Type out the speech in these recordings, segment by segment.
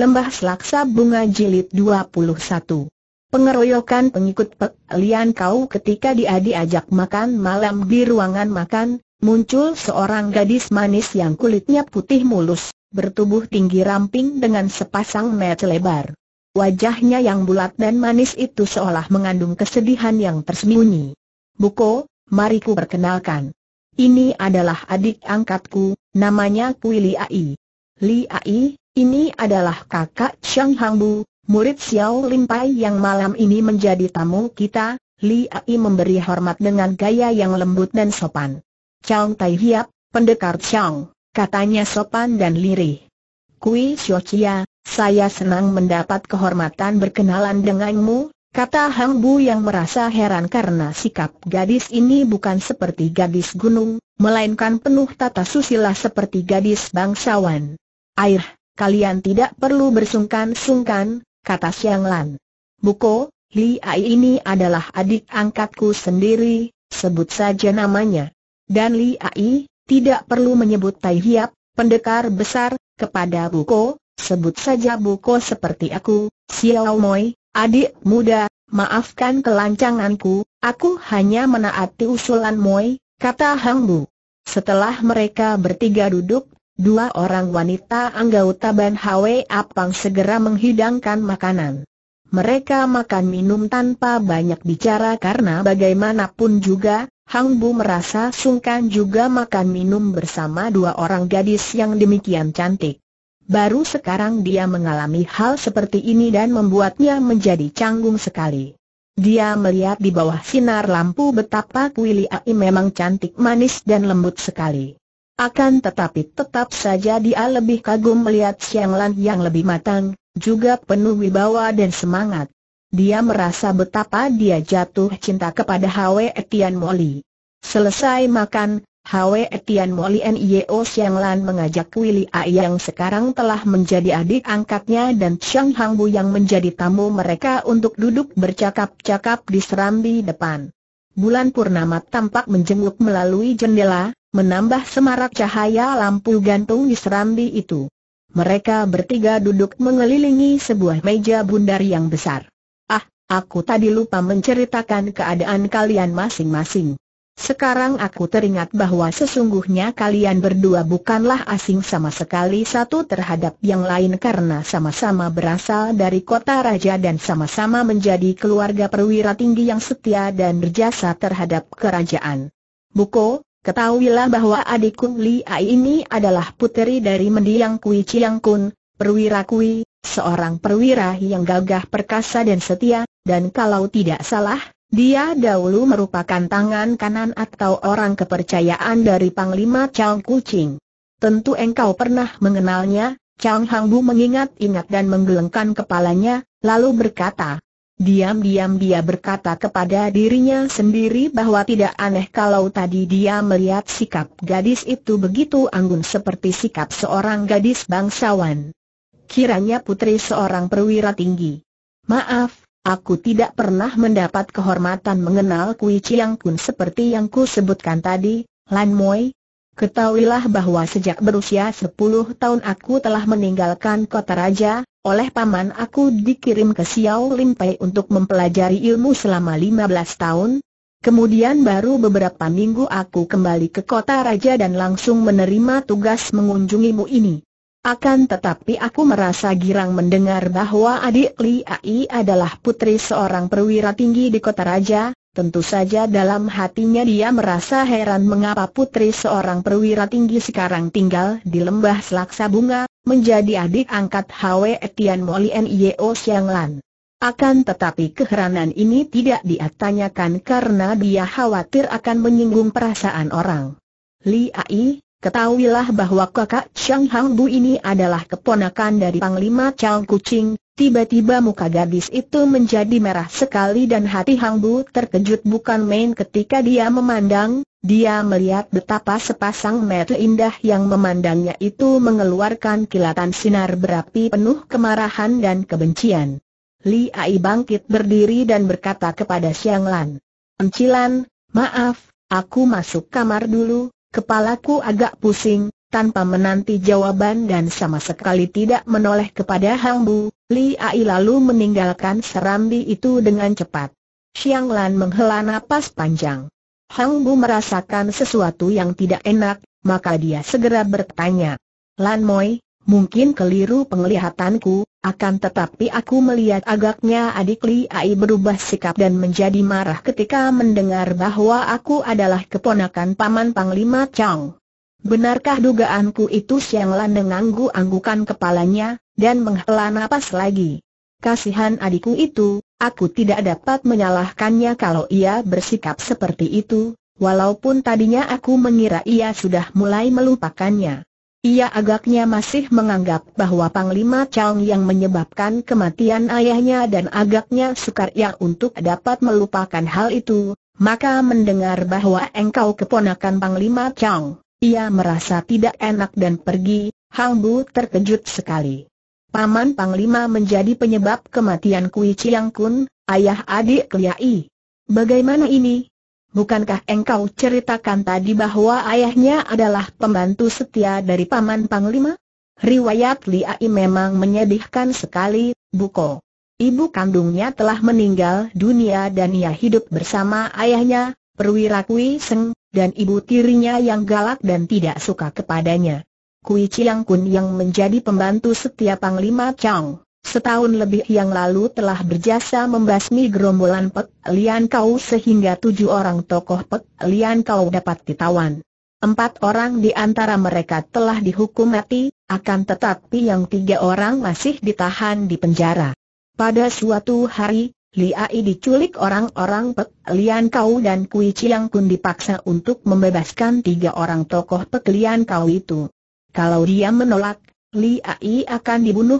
Lembah Selaksa Bunga Jilid 21. Pengeroyokan pengikut Pek Lian Kau. Ketika dia diajak makan malam di ruangan makan, muncul seorang gadis manis yang kulitnya putih mulus, bertubuh tinggi ramping dengan sepasang mata lebar. Wajahnya yang bulat dan manis itu seolah mengandung kesedihan yang tersembunyi. "Buko, mari ku perkenalkan. Ini adalah adik angkatku, namanya Kui Liai. Liai, ini adalah kakak Shang Hangbu, murid Xiao Lim Pai yang malam ini menjadi tamu kita." Liai memberi hormat dengan gaya yang lembut dan sopan. "Chang Tai Hiap, pendekar Chang," katanya sopan dan lirih. "Kui Xiaochia, saya senang mendapat kehormatan berkenalan denganmu," kata Hangbu yang merasa heran karena sikap gadis ini bukan seperti gadis gunung, melainkan penuh tata susila seperti gadis bangsawan. "Air, kalian tidak perlu bersungkan-sungkan," kata Xiang Lan. "Buko, Liai ini adalah adik angkatku sendiri, sebut saja namanya." Dan Liai tidak perlu menyebut Tai Hiap, pendekar besar, kepada Buko. "Sebut saja Buko seperti aku, Xiao Moi, adik muda. Maafkan kelancanganku, aku hanya menaati usulan Moi," kata Hangbu. Setelah mereka bertiga duduk, dua orang wanita anggota Ban Hwe Apang segera menghidangkan makanan. Mereka makan minum tanpa banyak bicara karena bagaimanapun juga, Hangbu merasa sungkan juga makan minum bersama dua orang gadis yang demikian cantik. Baru sekarang dia mengalami hal seperti ini dan membuatnya menjadi canggung sekali. Dia melihat di bawah sinar lampu betapa Kui Liai memang cantik manis dan lembut sekali. Akan tetapi tetap saja dia lebih kagum melihat Xiang Lan yang lebih matang, juga penuh wibawa dan semangat. Dia merasa betapa dia jatuh cinta kepada Hwe Tian Moli. Selesai makan, Hwe Tian Moli Nio Xiang Lan mengajak Kui Liai yang sekarang telah menjadi adik angkatnya dan Shang Hangbu yang menjadi tamu mereka untuk duduk bercakap-cakap di serambi depan. Bulan purnama tampak menjenguk melalui jendela, menambah semarak cahaya lampu gantung di serambi itu. Mereka bertiga duduk mengelilingi sebuah meja bundar yang besar. "Ah, aku tadi lupa menceritakan keadaan kalian masing-masing. Sekarang aku teringat bahwa sesungguhnya kalian berdua bukanlah asing sama sekali satu terhadap yang lain karena sama-sama berasal dari kota raja dan sama-sama menjadi keluarga perwira tinggi yang setia dan berjasa terhadap kerajaan. Buko, ketahuilah bahwa adikku Liai ini adalah puteri dari mendiang Kui Chiang Kun, perwira Kui, seorang perwira yang gagah perkasa dan setia, dan kalau tidak salah, dia dahulu merupakan tangan kanan atau orang kepercayaan dari Panglima Chang Kuching. Tentu engkau pernah mengenalnya." Chang Hangbu mengingat-ingat dan menggelengkan kepalanya, lalu berkata. Diam-diam dia berkata kepada dirinya sendiri bahwa tidak aneh kalau tadi dia melihat sikap gadis itu begitu anggun seperti sikap seorang gadis bangsawan. Kiranya putri seorang perwira tinggi. "Maaf, aku tidak pernah mendapat kehormatan mengenal Kui Chiang Kun seperti yang ku sebutkan tadi, Lan Moi. Ketahuilah bahwa sejak berusia 10 tahun aku telah meninggalkan kota raja. Oleh paman aku dikirim ke Xiao Lim Pai untuk mempelajari ilmu selama 15 tahun. Kemudian baru beberapa minggu aku kembali ke kota raja dan langsung menerima tugas mengunjungimu ini. Akan tetapi aku merasa girang mendengar bahwa adik Liai adalah putri seorang perwira tinggi di kota raja." Tentu saja dalam hatinya dia merasa heran mengapa putri seorang perwira tinggi sekarang tinggal di Lembah Selaksa Bunga, menjadi adik angkat Hwe Tian Moli Nio Xiang Lan. Akan tetapi keheranan ini tidak ditanyakan karena dia khawatir akan menyinggung perasaan orang. "Liai, ketahuilah bahwa kakak Shang Hangbu ini adalah keponakan dari Panglima Chang Kuching." Tiba-tiba muka gadis itu menjadi merah sekali dan hati Hangbu terkejut bukan main ketika dia memandang. Dia melihat betapa sepasang mata indah yang memandangnya itu mengeluarkan kilatan sinar berapi penuh kemarahan dan kebencian. Liai bangkit berdiri dan berkata kepada Xiang Lan, "Encilan, maaf, aku masuk kamar dulu, kepalaku agak pusing, Tanpa menanti jawaban dan sama sekali tidak menoleh kepada Hang Bu, Li Ai lalu meninggalkan serambi itu dengan cepat. Xiang Lan menghela napas panjang. Hang Bu merasakan sesuatu yang tidak enak, maka dia segera bertanya, "Lan Moi, mungkin keliru penglihatanku, akan tetapi aku melihat agaknya adik Li Ai berubah sikap dan menjadi marah ketika mendengar bahwa aku adalah keponakan Paman Panglima Chang. Benarkah dugaanku itu?" Xiang Lan mengangguk-anggukan kepalanya, dan menghela napas lagi. "Kasihan adikku itu, aku tidak dapat menyalahkannya kalau ia bersikap seperti itu, walaupun tadinya aku mengira ia sudah mulai melupakannya. Ia agaknya masih menganggap bahwa Panglima Chang yang menyebabkan kematian ayahnya dan agaknya sukar ia untuk dapat melupakan hal itu, maka mendengar bahwa engkau keponakan Panglima Chang, ia merasa tidak enak dan pergi." Hang Bu terkejut sekali. "Paman Panglima menjadi penyebab kematian Kui Chiang Kun, ayah adik Liai. Bagaimana ini? Bukankah engkau ceritakan tadi bahwa ayahnya adalah pembantu setia dari Paman Panglima?" "Riwayat Liai memang menyedihkan sekali, Buko. Ibu kandungnya telah meninggal dunia dan ia hidup bersama ayahnya, Perwira Kui Seng, dan ibu tirinya yang galak dan tidak suka kepadanya. Kui Chiang Kun yang menjadi pembantu setia Panglima Chang, setahun lebih yang lalu telah berjasa membasmi gerombolan Pek Lian Kau sehingga 7 orang tokoh Pek Lian Kau dapat ditawan. 4 orang di antara mereka telah dihukum mati, akan tetapi yang 3 orang masih ditahan di penjara. Pada suatu hari, Liai diculik orang-orang Pek Lian Kau dan Kui Chiang Kun dipaksa untuk membebaskan 3 orang tokoh Pek Lian Kau itu. Kalau dia menolak, Liai akan dibunuh."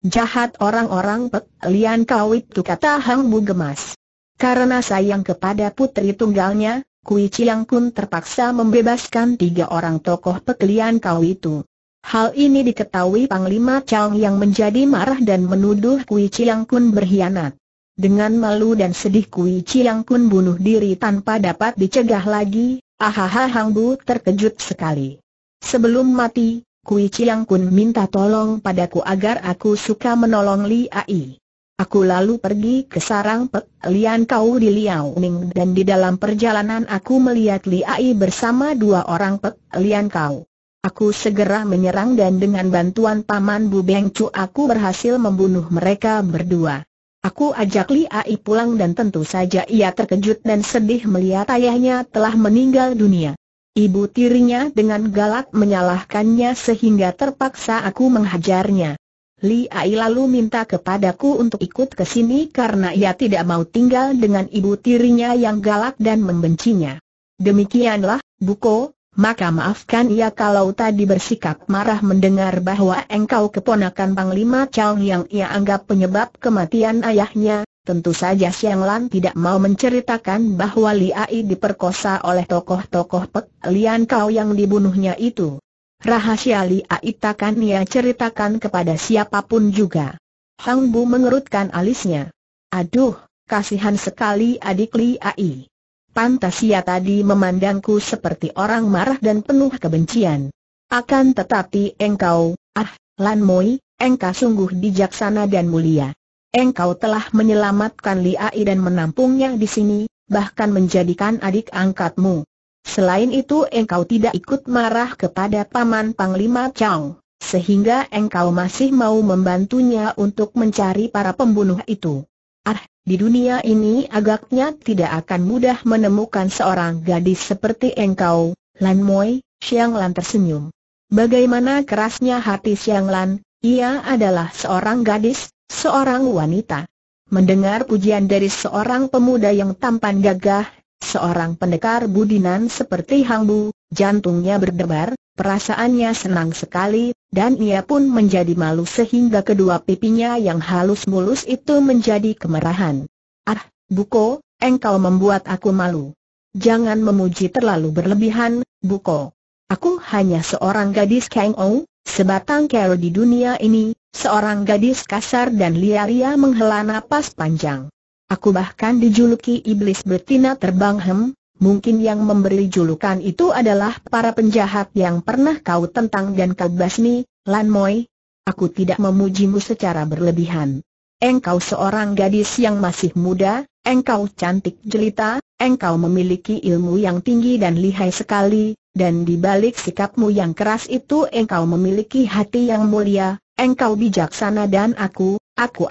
"Jahat orang-orang Pek Lian Kau itu," kata Hang Bu gemas. "Karena sayang kepada putri tunggalnya, Kui Chiang Kun terpaksa membebaskan 3 orang tokoh Pek Lian Kau itu. Hal ini diketahui Panglima Chang yang menjadi marah dan menuduh Kui Chiang Kun berkhianat. Dengan malu dan sedih Kui Chiang Kun bunuh diri tanpa dapat dicegah lagi." "Ahaha." Hang Bu terkejut sekali. "Sebelum mati, Kui Chiang Kun minta tolong padaku agar aku suka menolong Liai. Aku lalu pergi ke sarang Pek Lian Kau di Liaoning dan di dalam perjalanan aku melihat Liai bersama 2 orang Pek Lian Kau. Aku segera menyerang dan dengan bantuan Paman Bu Beng Cu aku berhasil membunuh mereka berdua. Aku ajak Liai pulang dan tentu saja ia terkejut dan sedih melihat ayahnya telah meninggal dunia. Ibu tirinya dengan galak menyalahkannya sehingga terpaksa aku menghajarnya. Liai lalu minta kepadaku untuk ikut ke sini karena ia tidak mau tinggal dengan ibu tirinya yang galak dan membencinya. Demikianlah, Buko, maka maafkan ia kalau tadi bersikap marah mendengar bahwa engkau keponakan Panglima Chang yang ia anggap penyebab kematian ayahnya." Tentu saja Xiang Lan tidak mau menceritakan bahwa Liai diperkosa oleh tokoh-tokoh Pek Lian Kau yang dibunuhnya itu. Rahasia Liai takkan ia ceritakan kepada siapapun juga. Hang Bu mengerutkan alisnya. "Aduh, kasihan sekali adik Liai. Pantas ia tadi memandangku seperti orang marah dan penuh kebencian. Akan tetapi engkau, Lan Moi, engkau sungguh bijaksana dan mulia. Engkau telah menyelamatkan Liai dan menampungnya di sini, bahkan menjadikan adik angkatmu. Selain itu engkau tidak ikut marah kepada Paman Panglima Chang, sehingga engkau masih mau membantunya untuk mencari para pembunuh itu. Di dunia ini agaknya tidak akan mudah menemukan seorang gadis seperti engkau, Lan Moi." Xiang Lan tersenyum. Bagaimana kerasnya hati Xiang Lan, ia adalah seorang gadis, seorang wanita. Mendengar pujian dari seorang pemuda yang tampan gagah, seorang pendekar budinan seperti Hang Bu, jantungnya berdebar, perasaannya senang sekali, dan ia pun menjadi malu sehingga kedua pipinya yang halus mulus itu menjadi kemerahan. Buko, engkau membuat aku malu. Jangan memuji terlalu berlebihan, Buko. Aku hanya seorang gadis kengong, sebatang kara di dunia ini, seorang gadis kasar dan liar-liar." Menghela napas panjang. "Aku bahkan dijuluki iblis betina terbang, mungkin yang memberi julukan itu adalah para penjahat yang pernah kau tentang dan kau basmi, Lan Moi. Aku tidak memujimu secara berlebihan. Engkau seorang gadis yang masih muda, engkau cantik jelita, engkau memiliki ilmu yang tinggi dan lihai sekali, dan di balik sikapmu yang keras itu engkau memiliki hati yang mulia, engkau bijaksana dan aku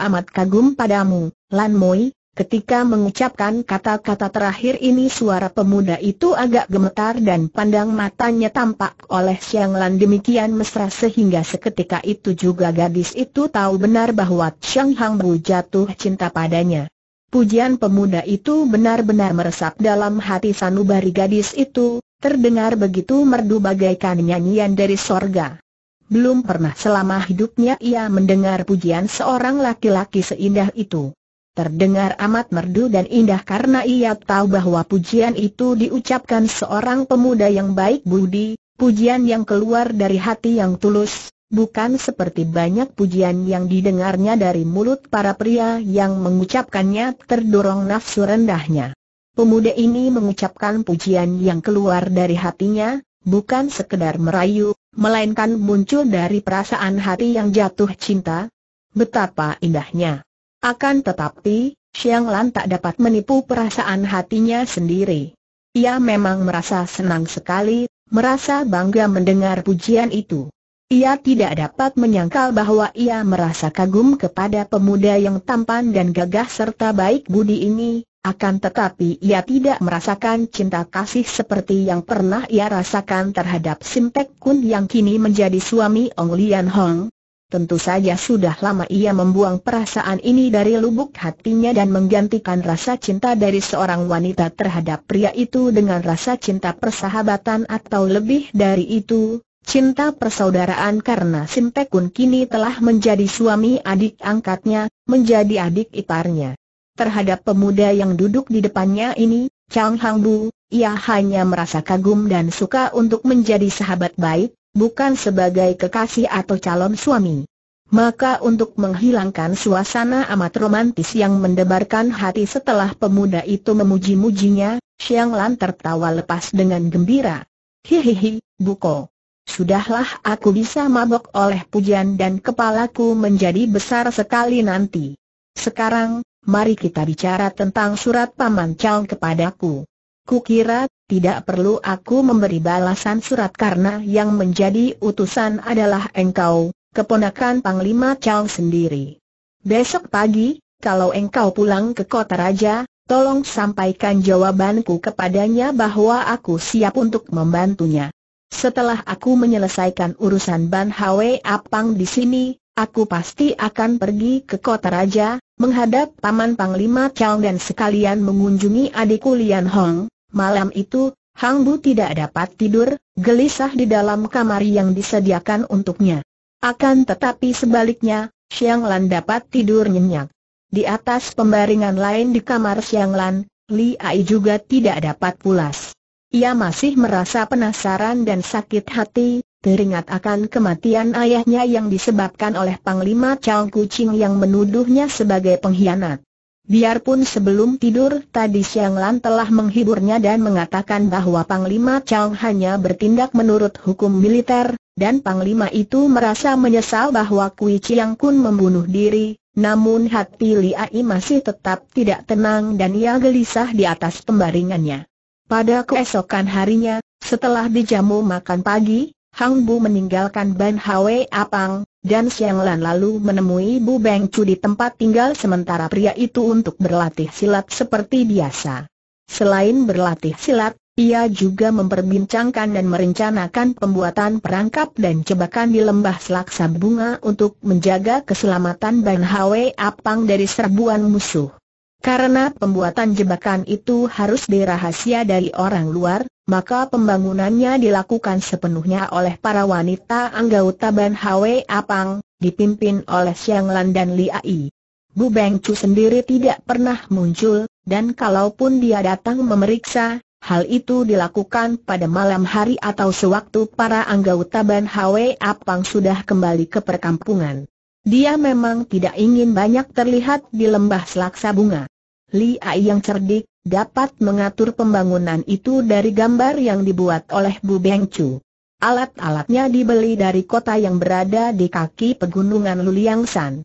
amat kagum padamu, Lan Moi. Ketika mengucapkan kata-kata terakhir ini suara pemuda itu agak gemetar dan pandang matanya tampak oleh Siang Lan demikian mesra sehingga seketika itu juga gadis itu tahu benar bahwa Cheng Hang Bu jatuh cinta padanya. Pujian pemuda itu benar-benar meresap dalam hati sanubari gadis itu, terdengar begitu merdu bagaikan nyanyian dari sorga. Belum pernah selama hidupnya ia mendengar pujian seorang laki-laki seindah itu. Terdengar amat merdu dan indah karena ia tahu bahwa pujian itu diucapkan seorang pemuda yang baik budi, pujian yang keluar dari hati yang tulus, bukan seperti banyak pujian yang didengarnya dari mulut para pria yang mengucapkannya terdorong nafsu rendahnya. Pemuda ini mengucapkan pujian yang keluar dari hatinya, bukan sekedar merayu, melainkan muncul dari perasaan hati yang jatuh cinta. Betapa indahnya! Akan tetapi, Siang Lan tak dapat menipu perasaan hatinya sendiri. Ia memang merasa senang sekali, merasa bangga mendengar pujian itu. Ia tidak dapat menyangkal bahwa ia merasa kagum kepada pemuda yang tampan dan gagah serta baik budi ini, akan tetapi ia tidak merasakan cinta kasih seperti yang pernah ia rasakan terhadap Sim Tek Kun yang kini menjadi suami Ong Lian Hong. Tentu saja sudah lama ia membuang perasaan ini dari lubuk hatinya dan menggantikan rasa cinta dari seorang wanita terhadap pria itu dengan rasa cinta persahabatan atau lebih dari itu, cinta persaudaraan karena Sim Tek Kun kini telah menjadi suami adik angkatnya, menjadi adik iparnya. Terhadap pemuda yang duduk di depannya ini, Cheng Hang Bu, ia hanya merasa kagum dan suka untuk menjadi sahabat baik, bukan sebagai kekasih atau calon suami. Maka untuk menghilangkan suasana amat romantis yang mendebarkan hati setelah pemuda itu memuji-mujinya, Siang Lan tertawa lepas dengan gembira. Hihihi, Buko. Sudahlah aku bisa mabok oleh pujian dan kepalaku menjadi besar sekali nanti. Sekarang, mari kita bicara tentang surat Paman Chao kepadaku. Kukira tidak perlu aku memberi balasan surat karena yang menjadi utusan adalah engkau, keponakan Panglima Chao sendiri. Besok pagi, kalau engkau pulang ke kota raja, tolong sampaikan jawabanku kepadanya bahwa aku siap untuk membantunya. Setelah aku menyelesaikan urusan Ban Hwe Apang di sini, aku pasti akan pergi ke kota raja, menghadap Paman Panglima Chao dan sekalian mengunjungi adikku Lian Hong. Malam itu, Hang Bu tidak dapat tidur, gelisah di dalam kamar yang disediakan untuknya. Akan tetapi sebaliknya, Siang Lan dapat tidur nyenyak. Di atas pembaringan lain di kamar Siang Lan, Li Ai juga tidak dapat pulas. Ia masih merasa penasaran dan sakit hati, teringat akan kematian ayahnya yang disebabkan oleh Panglima Chao Kucing yang menuduhnya sebagai pengkhianat. Biarpun sebelum tidur tadi Siang Lan telah menghiburnya dan mengatakan bahwa Panglima Chao hanya bertindak menurut hukum militer, dan Panglima itu merasa menyesal bahwa Kui Chiang Kun membunuh diri, namun hati Li Ai masih tetap tidak tenang dan ia gelisah di atas pembaringannya. Pada keesokan harinya, setelah dijamu makan pagi, Hang Bu meninggalkan Ban Hwe Apang, dan Siang Lan lalu menemui Bu Beng Cu di tempat tinggal sementara pria itu untuk berlatih silat seperti biasa. Selain berlatih silat, ia juga memperbincangkan dan merencanakan pembuatan perangkap dan jebakan di lembah selaksa bunga untuk menjaga keselamatan Ban Hwe Apang dari serbuan musuh. Karena pembuatan jebakan itu harus dirahasia dari orang luar, maka pembangunannya dilakukan sepenuhnya oleh para wanita anggota Ban Hwe Apang, dipimpin oleh Siang Lan dan Li Ai. Bu Beng Cu sendiri tidak pernah muncul, dan kalaupun dia datang memeriksa, hal itu dilakukan pada malam hari atau sewaktu para anggota Ban Hwe Apang sudah kembali ke perkampungan. Dia memang tidak ingin banyak terlihat di lembah selaksa bunga. Li Ai yang cerdik, dapat mengatur pembangunan itu dari gambar yang dibuat oleh Bu Beng Chu. Alat-alatnya dibeli dari kota yang berada di kaki pegunungan Luliangshan.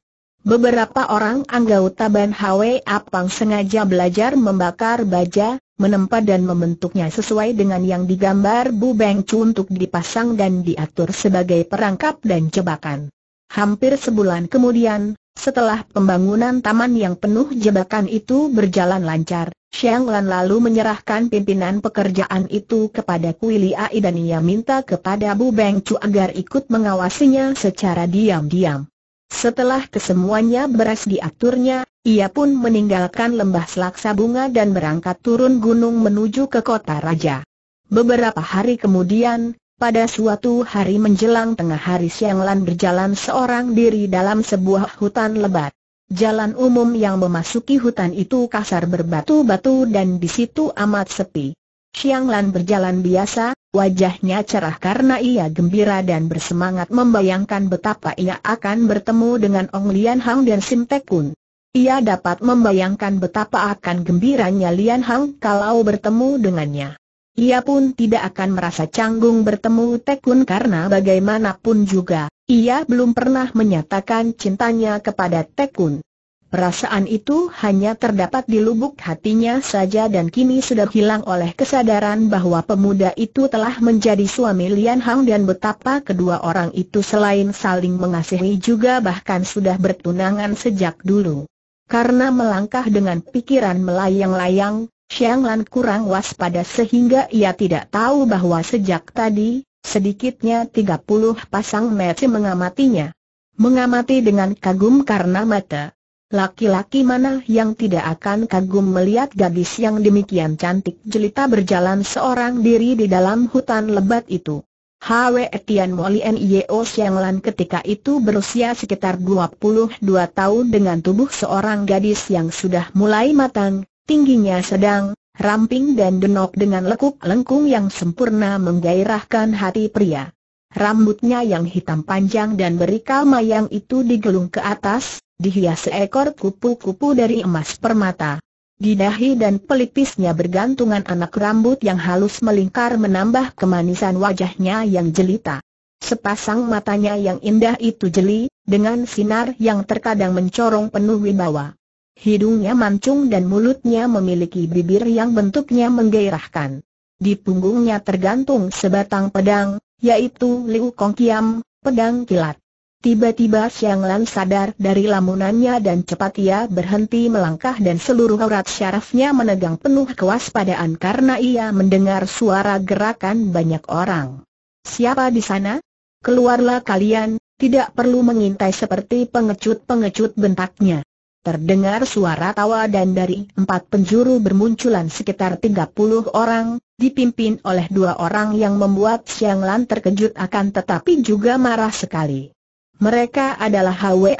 Beberapa orang anggota Ban Hwa Pang sengaja belajar membakar baja, menempa dan membentuknya sesuai dengan yang digambar Bu Beng Chu untuk dipasang dan diatur sebagai perangkap dan jebakan. Hampir sebulan kemudian, setelah pembangunan taman yang penuh jebakan itu berjalan lancar, Xiang Lan lalu menyerahkan pimpinan pekerjaan itu kepada Kui Liai dan ia minta kepada Bu Beng Chu agar ikut mengawasinya secara diam-diam. Setelah kesemuanya beres diaturnya, ia pun meninggalkan lembah Selaksa Bunga dan berangkat turun gunung menuju ke kota raja. Beberapa hari kemudian, pada suatu hari menjelang tengah hari, Xiang Lan berjalan seorang diri dalam sebuah hutan lebat. Jalan umum yang memasuki hutan itu kasar berbatu-batu dan di situ amat sepi. Xiang Lan berjalan biasa, wajahnya cerah karena ia gembira dan bersemangat membayangkan betapa ia akan bertemu dengan Ong Lian Hang dan Sim Tek Kun. Ia dapat membayangkan betapa akan gembiranya Lian Hang kalau bertemu dengannya. Ia pun tidak akan merasa canggung bertemu Tek Kun karena bagaimanapun juga, ia belum pernah menyatakan cintanya kepada Tek Kun. Perasaan itu hanya terdapat di lubuk hatinya saja dan kini sudah hilang oleh kesadaran bahwa pemuda itu telah menjadi suami Lian Hang dan betapa kedua orang itu selain saling mengasihi juga bahkan sudah bertunangan sejak dulu. Karena melangkah dengan pikiran melayang-layang, Xiang Lan kurang waspada sehingga ia tidak tahu bahwa sejak tadi sedikitnya 30 pasang mata mengamatinya. Mengamati dengan kagum karena mata laki-laki mana yang tidak akan kagum melihat gadis yang demikian cantik jelita berjalan seorang diri di dalam hutan lebat itu. Hwe Tian Mo Lien Yeo Xiang Lan ketika itu berusia sekitar 22 tahun dengan tubuh seorang gadis yang sudah mulai matang, tingginya sedang, ramping dan denok dengan lekuk lengkung yang sempurna menggairahkan hati pria. Rambutnya yang hitam panjang dan berikal mayang itu digelung ke atas, dihias seekor kupu-kupu dari emas permata. Di dahi dan pelipisnya bergantungan anak rambut yang halus melingkar menambah kemanisan wajahnya yang jelita. Sepasang matanya yang indah itu jeli, dengan sinar yang terkadang mencorong penuh wibawa. Hidungnya mancung dan mulutnya memiliki bibir yang bentuknya menggairahkan. Di punggungnya tergantung sebatang pedang, yaitu Liu Kong Kiam, pedang kilat. Tiba-tiba Xiang Lan sadar dari lamunannya dan cepat ia berhenti melangkah dan seluruh aurat syarafnya menegang penuh kewaspadaan karena ia mendengar suara gerakan banyak orang. "Siapa di sana? Keluarlah kalian, tidak perlu mengintai seperti pengecut-pengecut," bentaknya. Terdengar suara tawa dan dari empat penjuru bermunculan sekitar 30 orang, dipimpin oleh dua orang yang membuat Xiang Lan terkejut akan tetapi juga marah sekali. Mereka adalah Hwa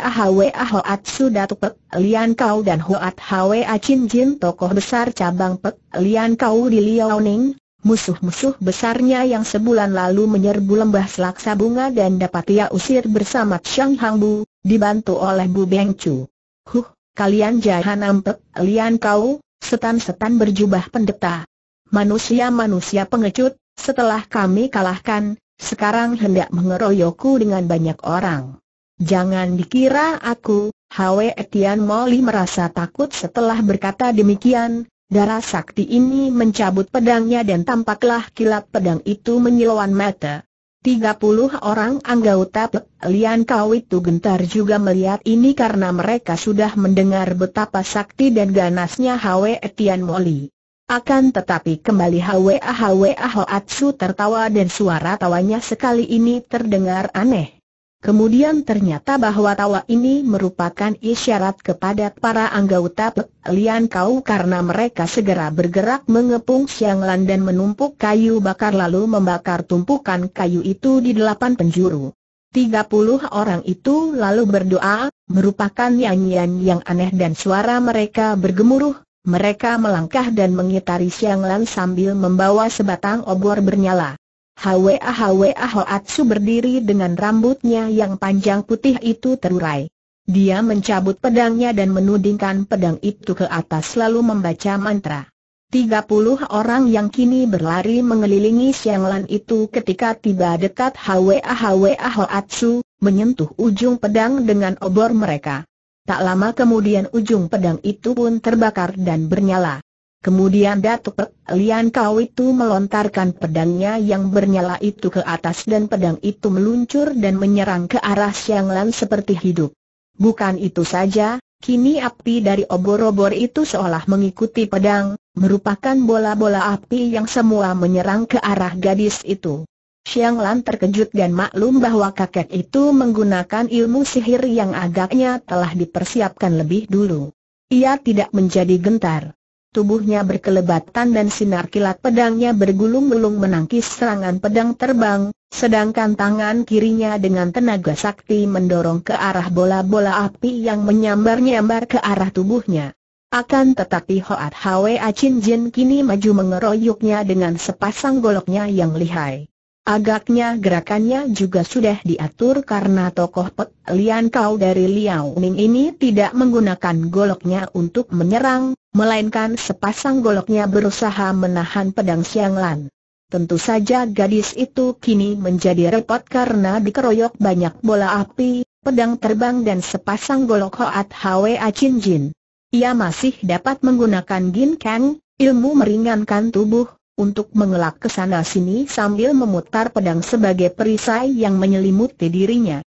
Hoat Su Datuk Pek Lian Kau dan Hoat Hwa Chin Jin, tokoh besar cabang Pek Lian Kau di Liaoning, musuh-musuh besarnya yang sebulan lalu menyerbu lembah Selaksa Bunga dan dapat ia usir bersama Xiang Hang Bu, dibantu oleh Bu Beng Chu. "Huh! Kalian jahanam Pek Lian Kau, setan-setan berjubah pendeta. Manusia-manusia pengecut, setelah kami kalahkan, sekarang hendak mengeroyokku dengan banyak orang. Jangan dikira aku," Hwe Tian Mo Li merasa takut setelah berkata demikian. Darah sakti ini mencabut pedangnya dan tampaklah kilat pedang itu menyilauan mata. 30 orang anggota Pek Lian Kau itu gentar juga melihat ini karena mereka sudah mendengar betapa sakti dan ganasnya Hwe Tian Mo Li. Akan tetapi kembali Hwa Hoat Su tertawa dan suara tawanya sekali ini terdengar aneh. Kemudian ternyata bahwa tawa ini merupakan isyarat kepada para anggota Pek Lian Kau karena mereka segera bergerak mengepung Xiang Lan dan menumpuk kayu bakar lalu membakar tumpukan kayu itu di 8 penjuru. 30 orang itu lalu berdoa, merupakan nyanyian yang aneh dan suara mereka bergemuruh. Mereka melangkah dan mengitari Xiang Lan sambil membawa sebatang obor bernyala. Hwa Hoat Su berdiri dengan rambutnya yang panjang putih itu terurai. Dia mencabut pedangnya dan menudingkan pedang itu ke atas lalu membaca mantra. 30 orang yang kini berlari mengelilingi Xianglan itu ketika tiba dekat Hwa Hoatsu, menyentuh ujung pedang dengan obor mereka. Tak lama kemudian ujung pedang itu pun terbakar dan bernyala. Kemudian Datuk Pek Lian Kau itu melontarkan pedangnya yang bernyala itu ke atas dan pedang itu meluncur dan menyerang ke arah Xianglan seperti hidup. Bukan itu saja, kini api dari obor-obor itu seolah mengikuti pedang, merupakan bola-bola api yang semua menyerang ke arah gadis itu. Xianglan terkejut dan maklum bahwa kakek itu menggunakan ilmu sihir yang agaknya telah dipersiapkan lebih dulu. Ia tidak menjadi gentar. Tubuhnya berkelebatan dan sinar kilat pedangnya bergulung-gulung menangkis serangan pedang terbang, sedangkan tangan kirinya dengan tenaga sakti mendorong ke arah bola-bola api yang menyambar-nyambar ke arah tubuhnya. Akan tetapi Hoat Hwa Chin Jin kini maju mengeroyoknya dengan sepasang goloknya yang lihai. Agaknya gerakannya juga sudah diatur karena tokoh Pek Lian Kau dari Liao Ning ini tidak menggunakan goloknya untuk menyerang, melainkan sepasang goloknya berusaha menahan pedang Xianglan. Tentu saja gadis itu kini menjadi repot karena dikeroyok banyak bola api, pedang terbang dan sepasang golok Hoat Hwa Chin Jin. Ia masih dapat menggunakan Gin Kang, ilmu meringankan tubuh, untuk mengelak ke sana sini sambil memutar pedang sebagai perisai yang menyelimuti dirinya.